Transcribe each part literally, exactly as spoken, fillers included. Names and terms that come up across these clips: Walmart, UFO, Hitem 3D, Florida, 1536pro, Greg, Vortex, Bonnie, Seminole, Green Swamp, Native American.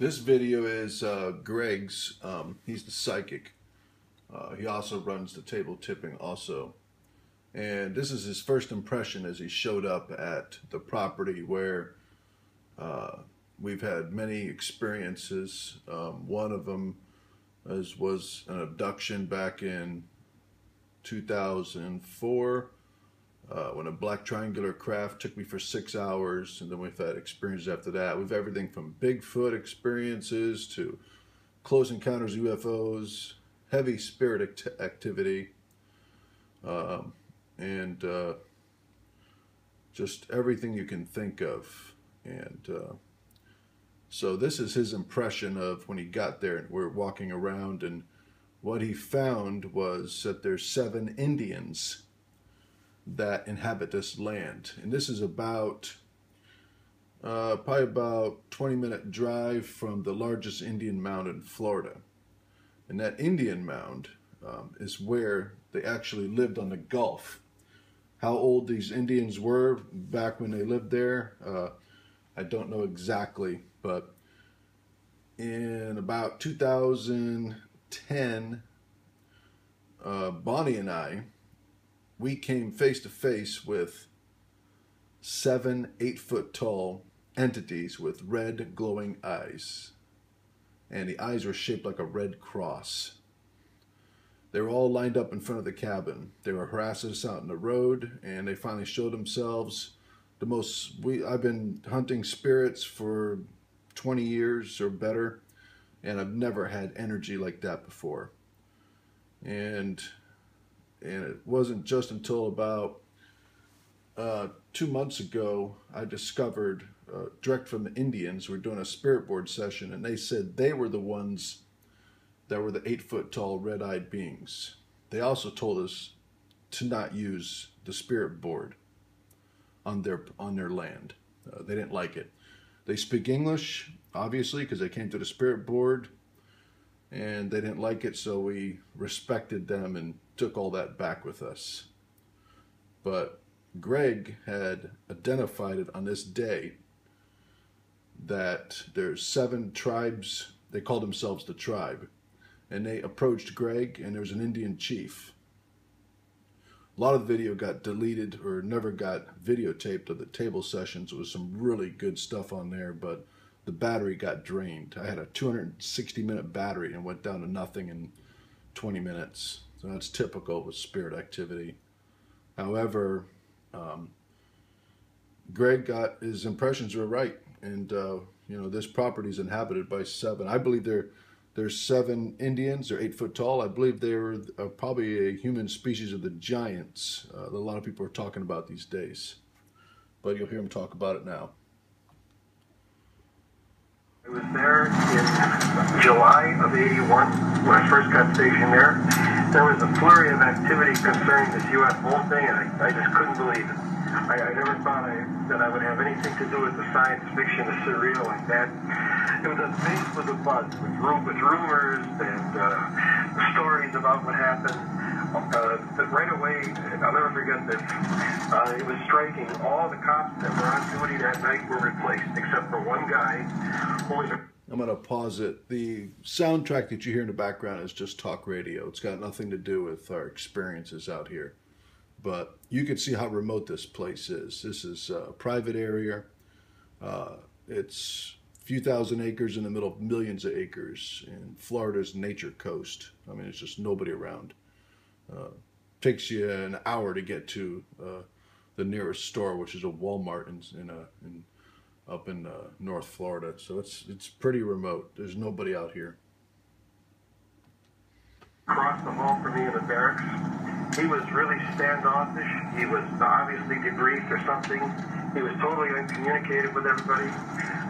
This video is uh, Greg's. Um, he's the psychic. Uh, he also runs the table tipping also. And this is his first impression as he showed up at the property where uh, we've had many experiences. Um, one of them is, was an abduction back in two thousand four uh, when a black triangular craft took me for six hours. And then we've had experiences after that. We've everything from Bigfoot experiences to close encounters, U F Os, heavy spirit act activity, um, and uh, just everything you can think of. And uh, so this is his impression of when he got there, and we're walking around, and what he found was that there's seven Indians that inhabit this land. And this is about, uh, probably about twenty minute drive from the largest Indian mound in Florida. And that Indian mound um, is where they actually lived on the Gulf. How old these Indians were back when they lived there, uh, I don't know exactly, but in about two thousand ten, uh, Bonnie and I, we came face to face with seven eight-foot tall entities with red glowing eyes. And the eyes were shaped like a red cross. They were all lined up in front of the cabin. They were harassing us out in the road, and they finally showed themselves. The most we I've been hunting spirits for twenty years or better, and I've never had energy like that before. And and it wasn't just until about uh, two months ago I discovered. Uh, direct from the Indians. We're doing a spirit board session, and they said they were the ones that were the eight foot tall red eyed beings. They also told us to not use the spirit board on their on their land. Uh, they didn't like it. They speak English, obviously, because they came to the spirit board, and they didn't like it, so we respected them and took all that back with us. But Greg had identified it on this day that there's seven tribes. They called themselves the tribe, and they approached Greg, and there was an Indian chief. A lot of the video got deleted or never got videotaped of the table sessions. It was some really good stuff on there, but the battery got drained. I had a two hundred sixty minute battery and went down to nothing in twenty minutes. So that's typical with spirit activity. However, um, Greg got his impressions were right. And, uh, you know, this property is inhabited by seven. I believe there, there's seven Indians. They're eight foot tall. I believe they're uh, probably a human species of the giants uh, that a lot of people are talking about these days. But you'll hear them talk about it now. I was there in July of eighty-one when I first got stationed there. There was a flurry of activity concerning this U F O thing, and I, I just couldn't believe it. I, I never thought I, that I would have anything to do with the science fiction, the surreal, like that. It was a base with a buzz, with, with rumors and uh, stories about what happened. Uh, but right away, I'll never forget this. Uh, it was striking. All the cops that were on duty that night were replaced, except for one guy. I'm going to pause it. The soundtrack that you hear in the background is just talk radio. It's got nothing to do with our experiences out here. But you can see how remote this place is. This is a private area. Uh, it's a few thousand acres in the middle of millions of acres in Florida's nature coast. I mean, it's just nobody around. Uh, takes you an hour to get to uh, the nearest store, which is a Walmart in, in, a, in up in uh, North Florida. So it's it's pretty remote. There's nobody out here. Across the hall from me in the barracks, he was really standoffish. He was obviously debriefed or something. He was totally uncommunicated with everybody.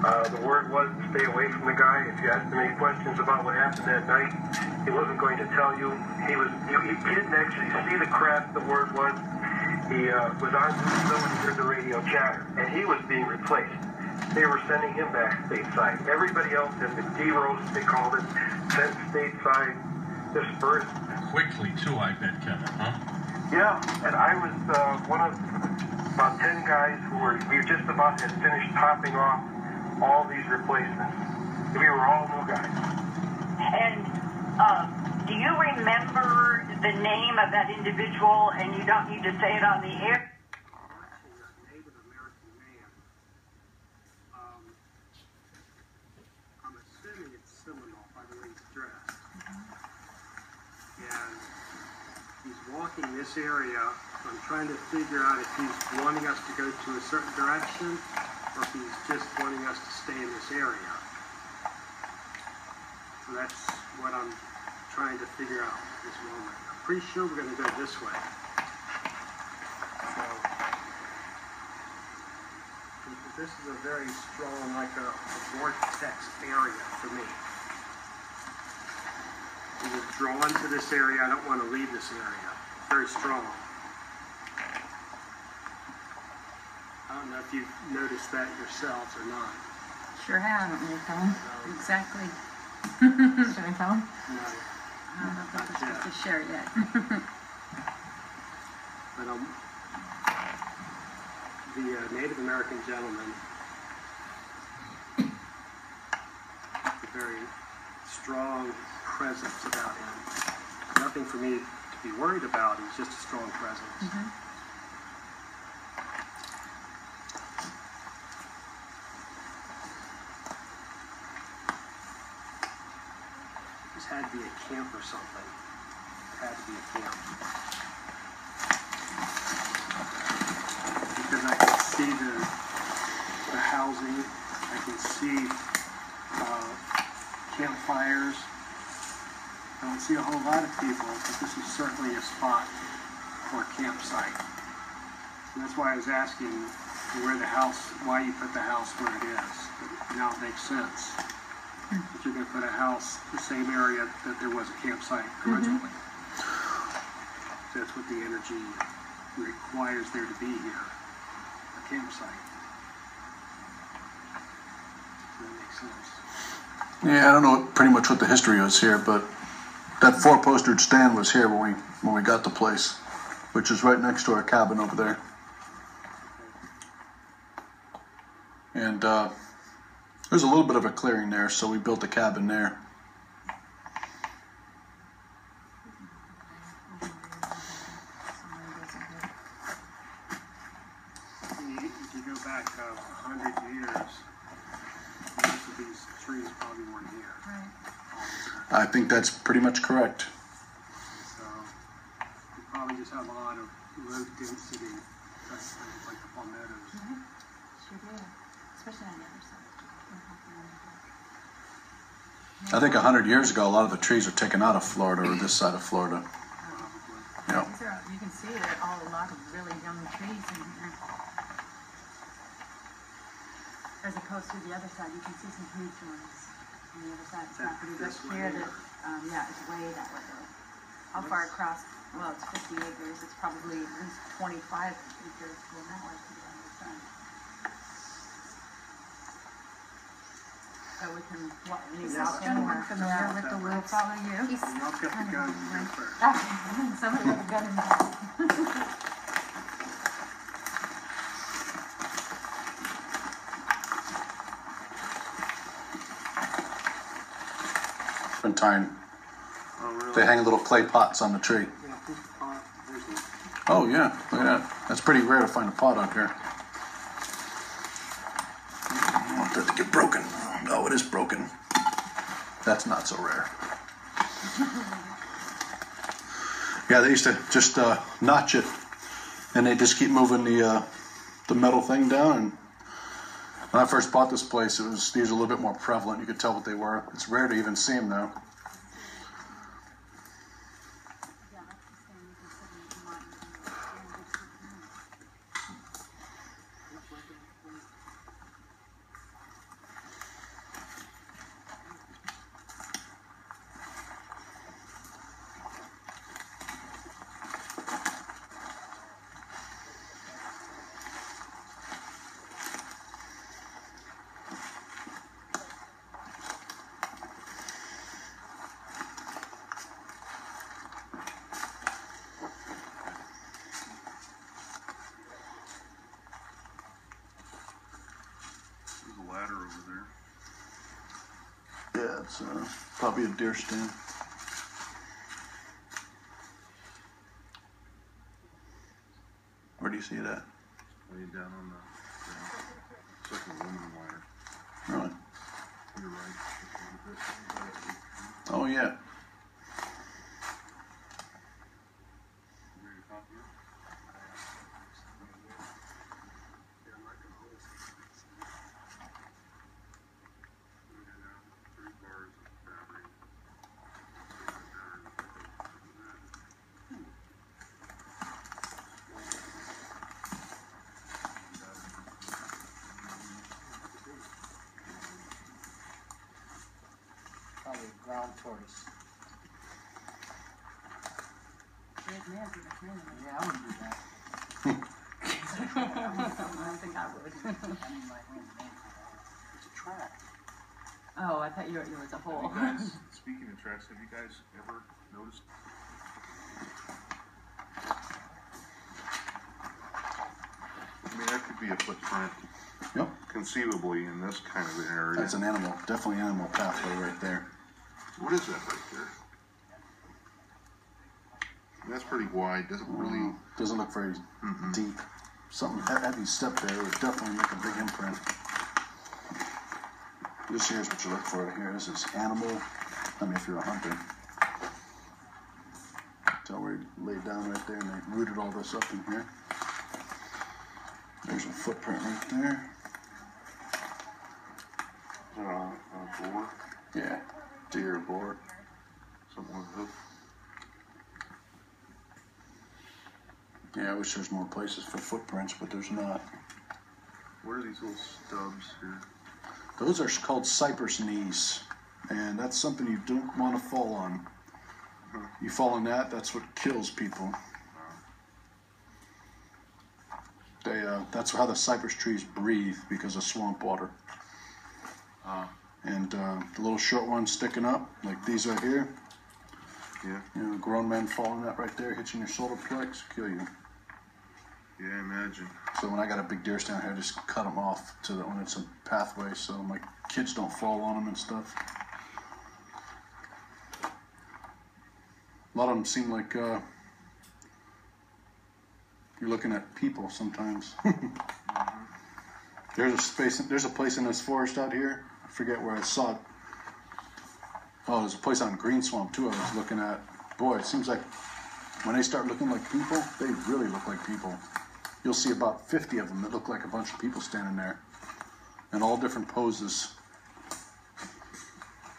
Uh, the word was to stay away from the guy. If you asked him any questions about what happened that night, he wasn't going to tell you. He was you, he didn't actually see the craft, the word was. He uh, was on the, the radio chatter, and he was being replaced. They were sending him back stateside. Everybody else in the D Rose, they called it, sent stateside, dispersed. Quickly, too, I bet, Kevin, huh? Yeah, and I was uh, one of about ten guys who were, we just about had finished topping off all these replacements. We were all little guys. And uh, do you remember the name of that individual? And you don't need to say it on the air. Native American man. Um, I'm assuming it's Seminole by the way he's dressed. And he's walking this area. I'm trying to figure out if he's wanting us to go to a certain direction or if he's just wanting us to stay in this area. So that's what I'm trying to figure out at this moment. I'm pretty sure we're going to go this way. So, this is a very strong, like a, a vortex area for me. We were drawn to this area. I don't want to leave this area. Very strong. I don't know if you've noticed that yourselves or not. Sure have, haven't you, Tom? No. Exactly. Should I tell him? No. I don't know if I'm supposed to share it yet. But um, the uh, Native American gentleman, a very strong presence about him. Nothing for me to be worried about. He's just a strong presence. Mm-hmm. Had to be a camp or something. It had to be a camp. Because I can see the, the housing. I can see uh, campfires. I don't see a whole lot of people, but this is certainly a spot for a campsite. And that's why I was asking where the house, why you put the house where it is. But now it makes sense. That you're going to put a house the same area that there was a campsite originally. Mm-hmm. So that's what the energy requires there to be here, a campsite. So that makes sense. Yeah, I don't know pretty much what the history is here, but that four-postered stand was here when we when we got the place, which is right next to our cabin over there. And uh, there's a little bit of a clearing there, so we built a cabin there. If you go back a uh, hundred years, most of these trees probably weren't here. I think that's pretty much correct. So you probably just have a lot of low density, that's things like the palmettos. Mm-hmm. Sure do, especially on the other side. I think a hundred years ago, a lot of the trees were taken out of Florida or this side of Florida. Um, yeah. These are, you can see there are all a lot of really young trees in here. As opposed to the other side, you can see some huge ones on the other side of the property. But here, the, um, yeah, it's way that way. How far across? Well, it's fifty acres. It's probably at least twenty-five acres going that way to the other side. So we can walk these out somewhere. Familiar with the woods. Follow you. He's not got the gun in first. Somebody got the gun in there. Different time. Oh, really? They hang little clay pots on the tree. Yeah, this pot, there's a... Oh yeah, look at that. That's pretty rare to find a pot out here. I don't want that to get broken. No, it is broken. That's not so rare. Yeah, they used to just uh, notch it, and they just keep moving the uh, the metal thing down. And when I first bought this place, it was these are a little bit more prevalent. You could tell what they were. It's rare to even see them now. Yeah, it's uh, probably a deer stand. Where do you see it at? Way down on the, the second aluminum wire. Really? You're right. Oh, yeah. Ground tortoise. Yeah, I wouldn't do that. I don't think I would. It's a track. Oh, I thought you were, it was a hole. Guys, speaking of tracks, have you guys ever noticed? I mean, that could be a footprint. Yep. Conceivably in this kind of an area. That's an animal, definitely animal pathway right there. What is that right there? That's pretty wide. Doesn't really doesn't look very mm-hmm. deep. Something had you stepped there, it would definitely make a big imprint. This here's what you look for right here. This is animal. I mean, if you're a hunter, tell where you laid down right there, and they rooted all this up in here. There's a footprint right there. Is that on a board? Yeah. Deer board, something like that. Yeah, I wish there's more places for footprints, but there's not. What are these little stubs here? Those are called cypress knees, and that's something you don't want to fall on. Huh. You fall on that, that's what kills people. Huh. They, uh, that's how the cypress trees breathe because of swamp water. Huh. And uh, the little short ones sticking up, like these right here. Yeah. You know, grown men falling that right there, hitching your solar plex, kill you. Yeah, imagine. So when I got a big deer stand here, I just cut them off to the, when it's a pathway, so my kids don't fall on them and stuff. A lot of them seem like uh, you're looking at people sometimes. Mm-hmm. There's a space. There's a place in this forest out here. I forget where I saw it. Oh, there's a place on Green Swamp too I was looking at. Boy, it seems like when they start looking like people, they really look like people. You'll see about fifty of them that look like a bunch of people standing there. In all different poses. I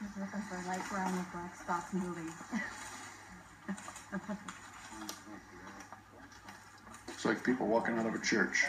was looking for light brown with black spots movies. It's like people walking out of a church.